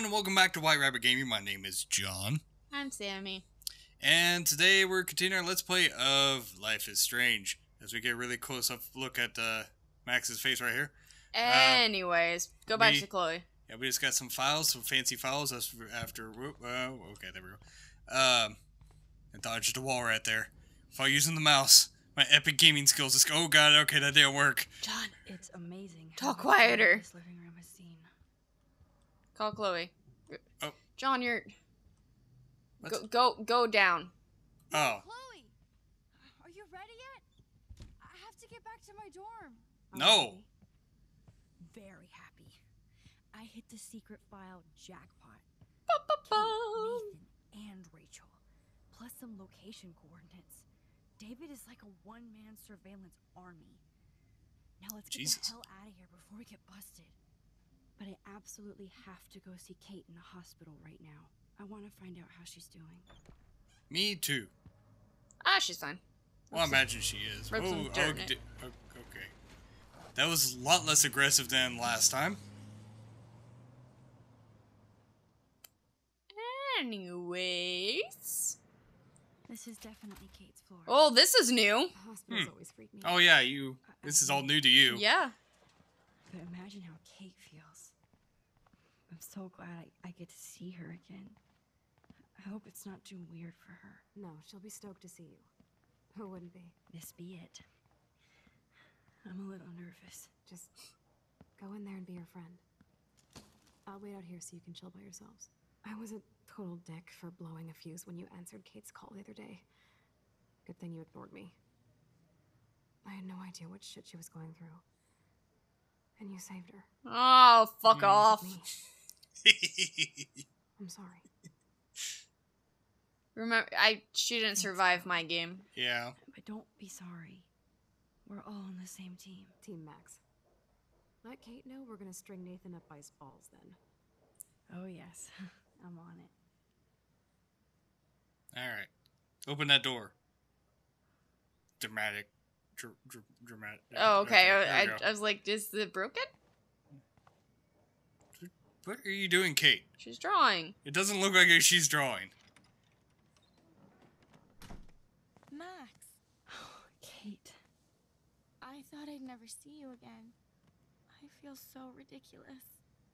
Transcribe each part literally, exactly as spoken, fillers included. everyone, and welcome back to White Rabbit Gaming. My name is John. I'm Sammy. And today we're continuing our Let's Play of Life is Strange, as we get a really close-up look at uh, Max's face right here. Anyways, uh, go back we, to Chloe. Yeah, we just got some files, some fancy files after... Uh, okay, there we go. Um, I dodged a wall right there. If I was using the mouse, my epic gaming skills just go, oh god, okay, that didn't work. John, it's amazing. Talk quieter. This living room is seen. Call Chloe. Oh. John, you're... Go, go go down. Oh. Chloe, are you ready yet? I have to get back to my dorm. No. I'm very happy. I hit the secret file jackpot. Ba, ba, ba. Kate, Nathan, and Rachel, plus some location coordinates. David is like a one-man surveillance army. Now let's get Jesus. the hell out of here before we get busted. But I absolutely have to go see Kate in the hospital right now. I want to find out how she's doing. Me too. Ah, she's fine. Well, I imagine she is. Whoa, oh, okay. That was a lot less aggressive than last time. Anyways. This is definitely Kate's floor. Oh, this is new. The hospital's hmm. always freaked me out. Oh, yeah, you. This is all new to you. Yeah. But imagine how Kate feels. I'm so glad I, I get to see her again. I hope it's not too weird for her. No, she'll be stoked to see you. Who wouldn't be? This be it. I'm a little nervous. Just go in there and be your friend. I'll wait out here so you can chill by yourselves. I was a total dick for blowing a fuse when you answered Kate's call the other day. Good thing you ignored me. I had no idea what shit she was going through. And you saved her. Oh, fuck off. I'm sorry. Remember, I she didn't survive my game. Yeah. But don't be sorry. We're all on the same team. Team Max. Let Kate know we're gonna string Nathan up by his balls then. Oh yes. I'm on it. Alright. Open that door. Dramatic. Dr dr dramatic. Oh, okay. okay I, I was like, is it broken? What are you doing, Kate? She's drawing. It doesn't look like she's drawing. Max. Oh, Kate. I thought I'd never see you again. I feel so ridiculous.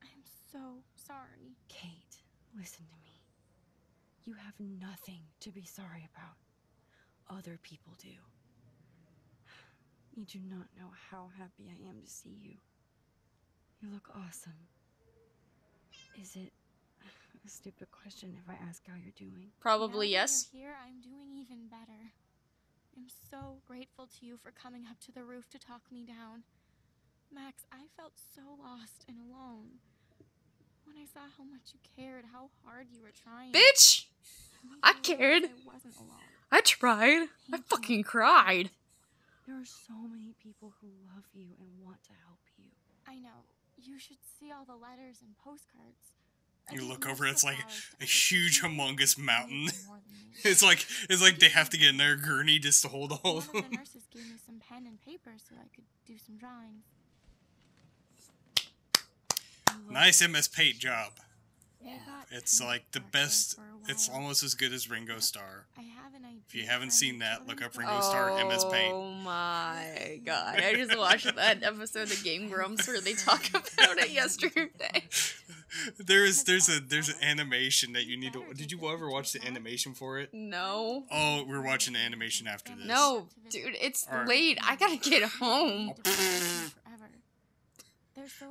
I'm so sorry. Kate, listen to me. You have nothing to be sorry about. Other people do. You do not know how happy I am to see you. You look awesome. Is it a stupid question if I ask how you're doing? Probably yes. Here, I'm doing even better. I'm so grateful to you for coming up to the roof to talk me down. Max, I felt so lost and alone. When I saw how much you cared, how hard you were trying. Bitch! I cared. I wasn't alone. I tried. I fucking cried. There are so many people who love you and want to help you. I know. You should see all the letters and postcards. You look over, it's like a huge, humongous mountain. It's like it's like they have to get in their gurney just to hold all of them. The nurses gave me some pen and paper so I could do some drawings. Nice M S Paint job. It's like the best. It's almost as good as Ringo Starr. I have an idea. If you haven't seen that, look up Ringo Starr and M S Paint. Oh my god. I just watched that episode of Game Grumps where they talk about it yesterday. There is there's a there's an animation that you need to Did you ever watch the animation for it? No. Oh, we're watching the animation after this. No, dude, it's right. late. I gotta get home.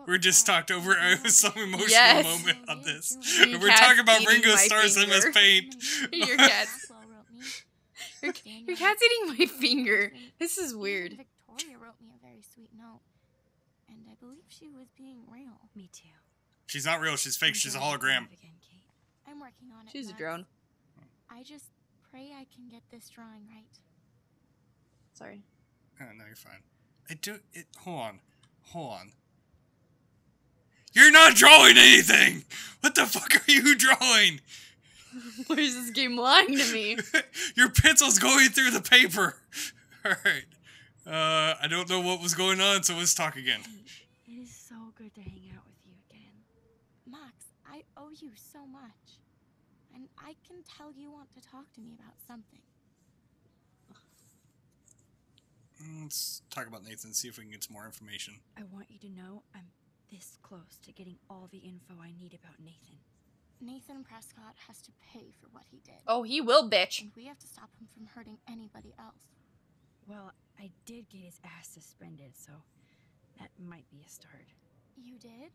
We're just talked over some emotional yes. moment on this. Your We're talking about Ringo Starr's M S Paint. Your cat. your, your cat's eating my finger. This is weird. Victoria wrote me a very sweet note, and I believe she was being real. Me too. She's not real. She's fake. She's a hologram. I'm working on it. She's a drone. I just pray I can get this drawing right. Sorry. Oh, no, you're fine. I do. It. Hold on. Hold on. You're not drawing anything! What the fuck are you drawing? Why is this game lying to me? Your pencil's going through the paper. Alright. Uh, I don't know what was going on, so let's talk again. It is so good to hang out with you again. Max, I owe owe you so much. And I can tell you want to talk to me about something. Let's talk about Nathan, see if we can get some more information. I want you to know I'm this close to getting all the info I need about Nathan. Nathan Prescott has to pay for what he did. Oh, he will, bitch. And we have to stop him from hurting anybody else. Well, I did get his ass suspended, so that might be a start. You did?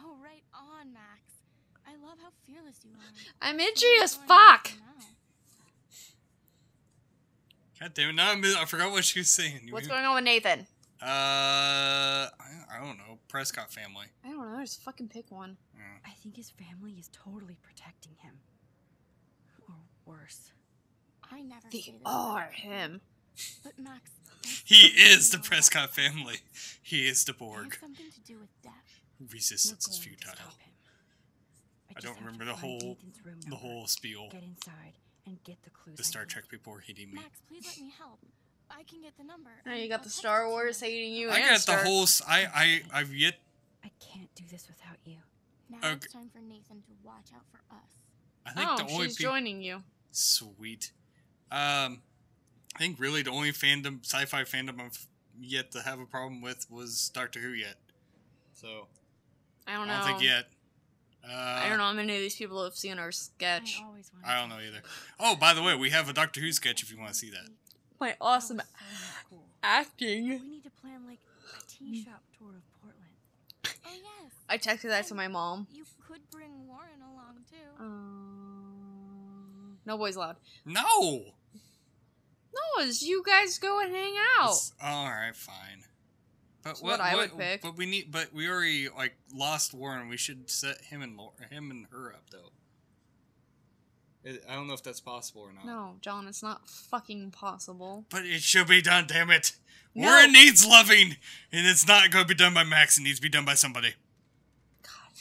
Oh, right on, Max. I love how fearless you are. I'm itchy as fuck. God damn it, now I'm, I forgot what she was saying. What's going on with Nathan? Uh, I, I don't know. Prescott family. I don't know. Just fucking pick one. Yeah. I think his family is totally protecting him. Or worse. I never They are him. But Max... He is the Prescott family. He is the Borg. Something to do with death. Resistance is futile. I don't remember the whole, the whole spiel. Get inside and get the clues. The Star Trek people were hitting me. Max, please let me help. I can get the number. Now you got the Star Wars hating you. I got the whole. I I I've yet. I can't do this without you. Now okay. It's time for Nathan to watch out for us. I think oh, the only she's joining you. Sweet. Um, I think really the only fandom, sci-fi fandom, I've yet to have a problem with was Doctor Who yet. So. I don't know. I don't think yet. Uh, I don't know how many of these people have seen our sketch. I, always I don't know either. Oh, by the way, we have a Doctor Who sketch if you want to see that. My awesome that so cool. acting. We need to plan like a tea shop tour of Portland. Oh yes. I texted that and to my mom. You could bring Warren along too. Um, no boys allowed. No. No, it's you guys go and hang out. It's, all right, fine. But what, what I what, would pick. But we need. But we already like lost Warren. We should set him and him and her up though. It, I don't know if that's possible or not. No, John, it's not fucking possible. But it should be done. Damn it! No. Warren needs loving, and it's not going to be done by Max. It needs to be done by somebody. God,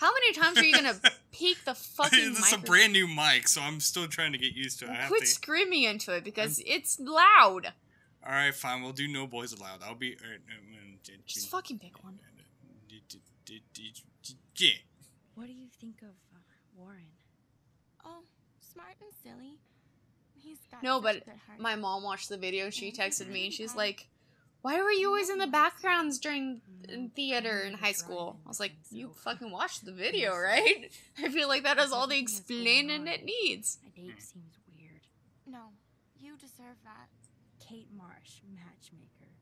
how many times are you gonna peek the fucking? This is a brand new mic, so I'm still trying to get used to it. Well, I have quit to... screaming into it because I'm... it's loud. All right, fine. We'll do no boys allowed. I'll be. Uh, uh, Just fucking pick one. Yeah. What do you think of uh, Warren? Oh, smart and silly. He's got no, but my mom watched the video. She texted me, and she's like, "Why were you always in the backgrounds during theater in high school?" I was like, "You fucking watched the video, right?" I feel like that is all the explaining it needs. A date seems weird. No, you deserve that. Kate Marsh, matchmaker.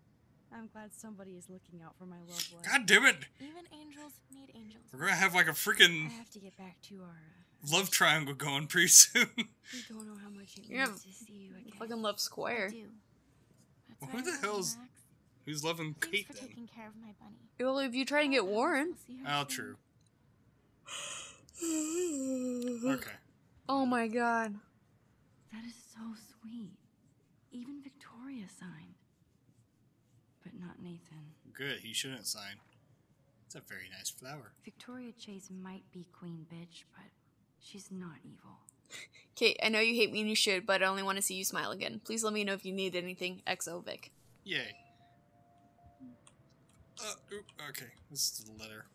I'm glad somebody is looking out for my love life. God damn it! Even angels need angels. We're gonna have like a freaking. I have to get back to our uh, love triangle going pretty soon. We don't know how much it means to see you again. Fucking love square. I do. Well, who the hell's who's loving Kate? For then? Taking care of my bunny. Well, if you try and get Warren. Oh, true. Okay. Oh my God. That is so sweet. Even Victoria signed, but not Nathan. Good, he shouldn't sign. It's a very nice flower. Victoria Chase might be queen bitch, but she's not evil. Kate, I know you hate me and you should, but I only want to see you smile again. Please let me know if you need anything. X O Vic. Yay. Uh, okay, this is the letter.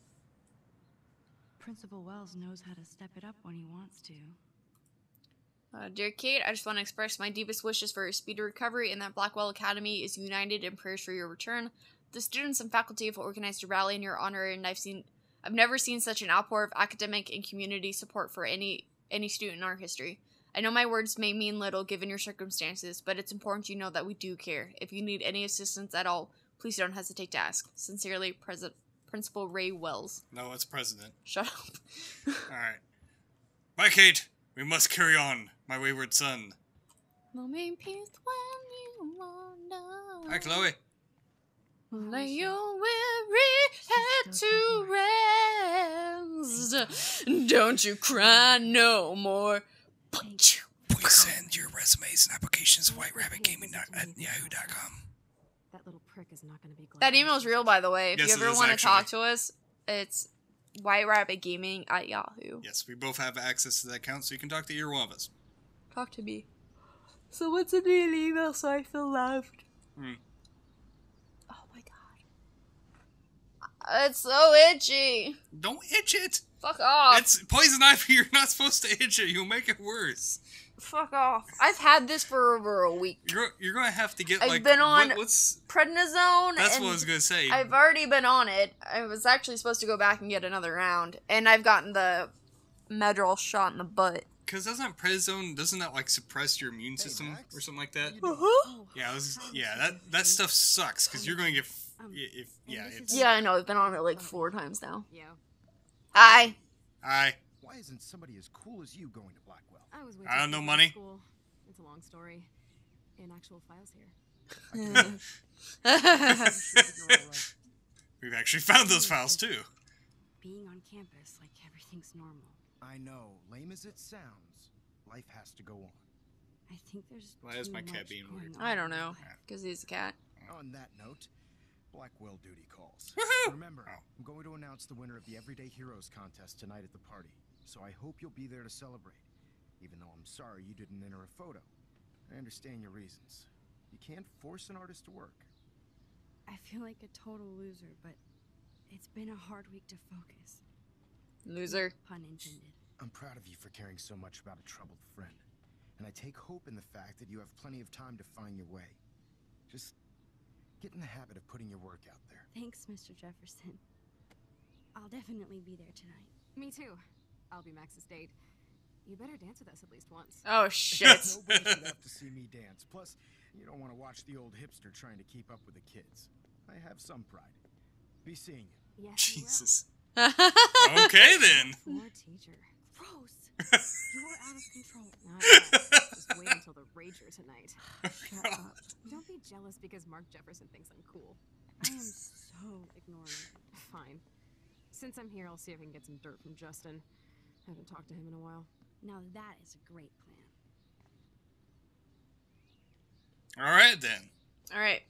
Principal Wells knows how to step it up when he wants to. Uh, dear Kate, I just want to express my deepest wishes for your speedy recovery and that Blackwell Academy is united in prayers for your return. The students and faculty have organized a rally in your honor, and I've seen, I've never seen such an outpour of academic and community support for any, any student in our history. I know my words may mean little given your circumstances, but it's important you know that we do care. If you need any assistance at all, please don't hesitate to ask. Sincerely, Pres Principal Ray Wells. No, it's President. Shut up. All right. Bye, Kate. We must carry on, my wayward son. Mommy, peace when you wanna. Hi, Chloe. Lay your weary head to rest. Don't you cry no more. Please send your resumes and applications to White Rabbit Gaming at yahoo dot com. That little prick is not going to be glad. That email's real, by the way. If yes, you ever want to talk to us, it's White Rabbit Gaming at Yahoo. Yes, we both have access to that account, so you can talk to either one of us. Talk to me. So what's a new email so I feel loved? Hmm. Oh my God. It's so itchy. Don't itch it. Fuck off. It's poison ivy. You're not supposed to injure. You'll make it worse. Fuck off. I've had this for over a week. You're, you're going to have to get, I've like... I've been on what, what's, prednisone. That's what I was going to say. I've already been on it. I was actually supposed to go back and get another round. And I've gotten the Medrol shot in the butt. Because doesn't prednisone, doesn't that, like, suppress your immune system hey, or something like that? Uh-huh. Yeah, was, yeah that, that stuff sucks. Because you're going to get... Um, if, yeah, it's, yeah, I know. I've been on it, like, four times now. Yeah. Aye. Aye. Why isn't somebody as cool as you going to Blackwell? I was waiting. I don't know money. School. It's a long story. In actual files here. We've actually found those files too. Being on campus, like everything's normal. I know. Lame as it sounds, life has to go on. I think there's. Why is my cat being weird? I don't know. Because he's a cat. On that note. Blackwell duty calls. Woohoo! Remember, I'm going to announce the winner of the Everyday Heroes contest tonight at the party, so I hope you'll be there to celebrate. Even though I'm sorry you didn't enter a photo. I understand your reasons. You can't force an artist to work. I feel like a total loser, but it's been a hard week to focus. Loser. Pun intended. I'm proud of you for caring so much about a troubled friend, and I take hope in the fact that you have plenty of time to find your way. Just... get in the habit of putting your work out there. Thanks, Mister Jefferson. I'll definitely be there tonight. Me too. I'll be Max's date. You better dance with us at least once. Oh, shit. Nobody should have to see me dance. Plus, you don't want to watch the old hipster trying to keep up with the kids. I have some pride. Be seeing you. Yes, Jesus. Okay, then. Poor teacher. Gross. You're out of control. Not just wait until the rager tonight. Shut up. Don't be jealous because Mark Jefferson thinks I'm cool. I am so ignoring it. Fine. Since I'm here, I'll see if I can get some dirt from Justin. I haven't talked to him in a while. Now that is a great plan. All right, then. All right.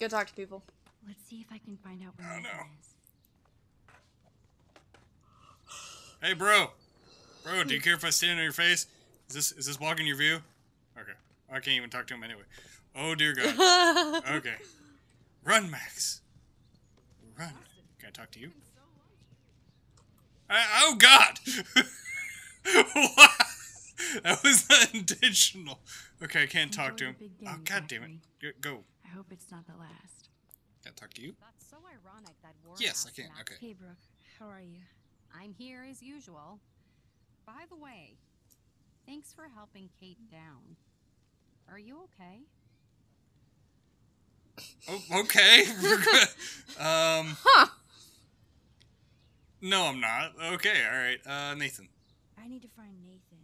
Go talk to people. Let's see if I can find out where Nathan is. Hey, bro. Bro, do you care if I stand on your face? Is this is this blocking your view? Okay. I can't even talk to him anyway. Oh dear God. Okay. Run, Max. Run. Can I talk to you? I, oh God! What? That was not intentional. Okay, I can't talk to him. Oh God damn it! Go. I hope it's not the last. Can I talk to you? That's so ironic that Warren. Yes, I can. Okay. Hey Brooke, how are you? I'm here as usual. By the way, thanks for helping Kate down. Are you okay? Oh, okay. We're good. Um, huh. No, I'm not. Okay, all right. Uh, Nathan. I need to find Nathan.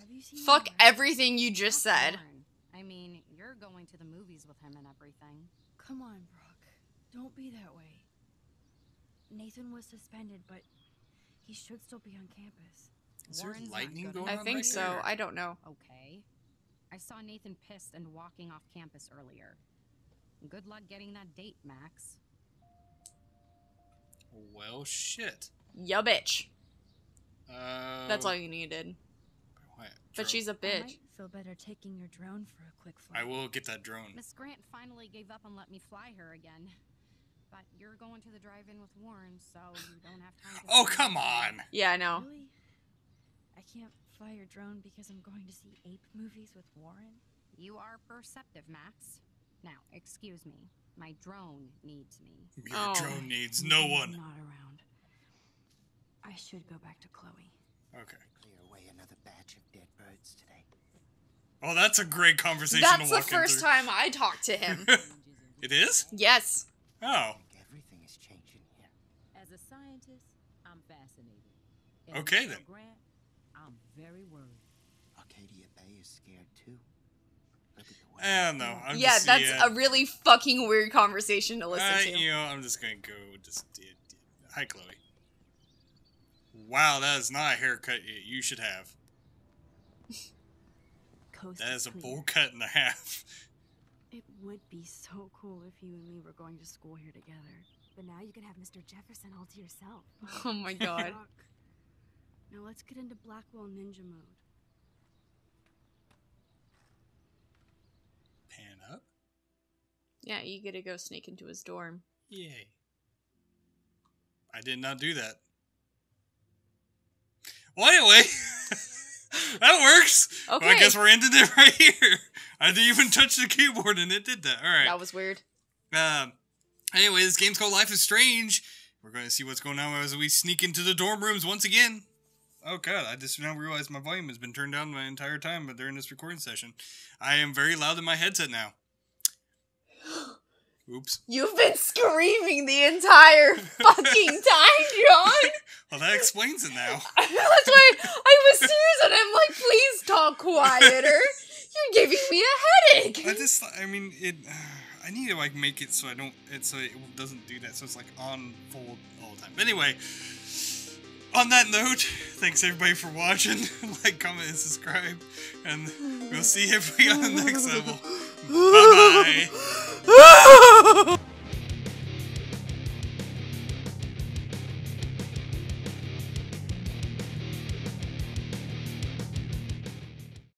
Have you seen Fuck him? everything you just That's said. Warren. I mean, you're going to the movies with him and everything. Come on, Brooke. Don't be that way. Nathan was suspended, but he should still be on campus. Is there lightning going on? I think so. I don't know. Okay. I saw Nathan pissed and walking off campus earlier. Good luck getting that date, Max. Well, shit. Ya bitch. Uh, That's all you needed. Quiet, but she's a bitch. I might feel better taking your drone for a quick flight. I will get that drone. Miss Grant finally gave up and let me fly her again. But you're going to the drive-in with Warren, so you don't have time to... Oh, come on! Yeah, I know. Really? I can't fly your drone because I'm going to see ape movies with Warren. You are perceptive, Max. Now, excuse me. My drone needs me. Your oh. drone needs no one. Not around. I should go back to Chloe. Okay. Clear away another batch of dead birds today. Oh, that's a great conversation that's to walk That's the first through. time I talked to him. It is? Yes. Oh. Everything is changing here. As a scientist, I'm fascinated. And okay then. Grant, I'm very worried. Acadia Bay is scared too. Look at the way. I don't know. I'm yeah, just, that's yeah. a really fucking weird conversation to listen uh, to. You know, I'm just gonna go. Just uh, hi, Chloe. Wow, that is not a haircut you should have. Coast that is a clear. bowl cut and a half. It would be so cool if you and me were going to school here together. But now you can have Mister Jefferson all to yourself. Oh my God. Now let's get into Blackwell Ninja mode. Pan up? Yeah, you get to go sneak into his dorm. Yay. I did not do that. Well, anyway, that works. Okay. Well, I guess we're ending it right here. I didn't even touch the keyboard and it did that. All right. That was weird. Um. Anyway, this game's called Life is Strange. We're going to see what's going on as we sneak into the dorm rooms once again. Oh, God, I just now realized my volume has been turned down my entire time during this recording session. I am very loud in my headset now. Oops. You've been screaming the entire fucking time, John! Well, that explains it now. That's why I was serious and I'm like, please talk quieter. You're giving me a headache. I just, I mean, it... I need to, like, make it so I don't... It, so it doesn't do that, so it's, like, on full all the time. But anyway... On that note, thanks everybody for watching. Like, comment, and subscribe. And we'll see everybody on the next level. Bye-bye.